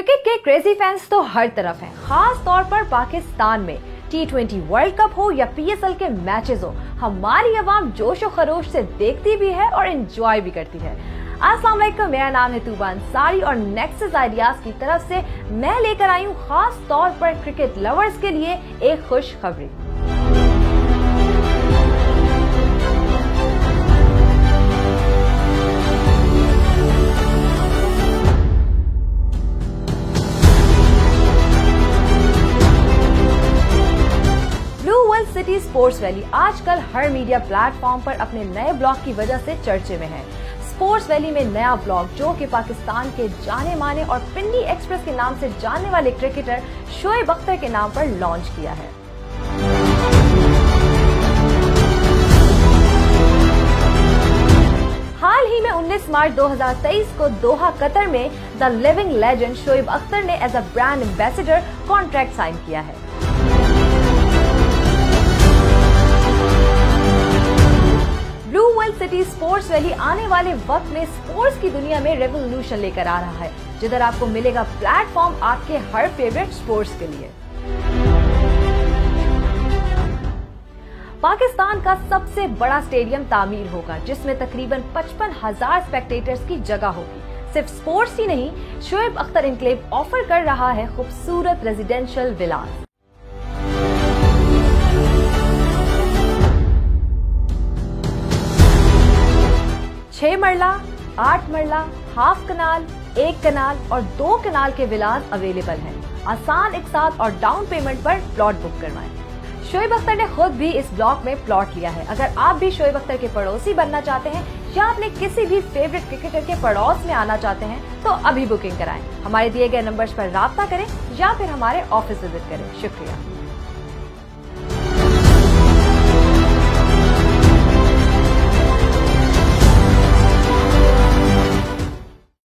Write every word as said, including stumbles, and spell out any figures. Cricket के crazy fans तो हर तरफ हैं, खास तौर पर पाकिस्तान में। टी ट्वेंटी वर्ल्ड कप हो या पीएसएल के मैचेस हो, हमारी आवाम जोश और खरोश से देखती भी है और एंजॉय भी करती है। अस्सलाम वालेकुम, मेरा नाम है तूबा अंसारी और नेक्स्ट आइडियाज की तरफ से मैं लेकर आई हूँ खास तौर पर क्रिकेट लवर्स के लिए एक खुश खबरी। स्पोर्ट्स वैली आजकल हर मीडिया प्लेटफॉर्म पर अपने नए ब्लॉग की वजह से चर्चे में है। स्पोर्ट्स वैली में नया ब्लॉग, जो कि पाकिस्तान के जाने माने और पिंडी एक्सप्रेस के नाम से जाने वाले क्रिकेटर शोएब अख्तर के नाम पर लॉन्च किया है। हाल ही में उन्नीस मार्च दो हज़ार तेईस को दोहा कतर में the living legend Shoaib Akhtar ने as a brand ambassador contract sign किया है। स्पोर्ट्स वैली आने वाले वक्त में स्पोर्ट्स की दुनिया में रेवोल्यूशन लेकर आ रहा है, जिधर आपको मिलेगा प्लेटफॉर्म आपके हर फेवरेट स्पोर्ट्स के लिए। पाकिस्तान का सबसे बड़ा स्टेडियम तामीर होगा, जिसमें तकरीबन पचपन हजार स्पेक्टेटर्स की जगह होगी। सिर्फ स्पोर्ट्स ही नहीं, शोएब अख्तर इंक्लेव ऑफर कर रहा है खूबसूरत रेजिडेंशियल विलास। छह मरला, आठ मरला, हाफ कनाल, एक कनाल और दो कनाल के विलास अवेलेबल हैं। आसान एक साथ और डाउन पेमेंट पर प्लॉट बुक करवाएं। शोएब अख्तर ने खुद भी इस ब्लॉक में प्लॉट लिया है। अगर आप भी शोएब अख्तर के पड़ोसी बनना चाहते हैं या अपने किसी भी फेवरेट क्रिकेटर के पड़ोस में आना चाहते हैं तो अभी बुकिंग कराएं। हमारे दिए गए नंबर्स पर राब्ता करें या फिर हमारे ऑफिस विजिट करें। शुक्रिया।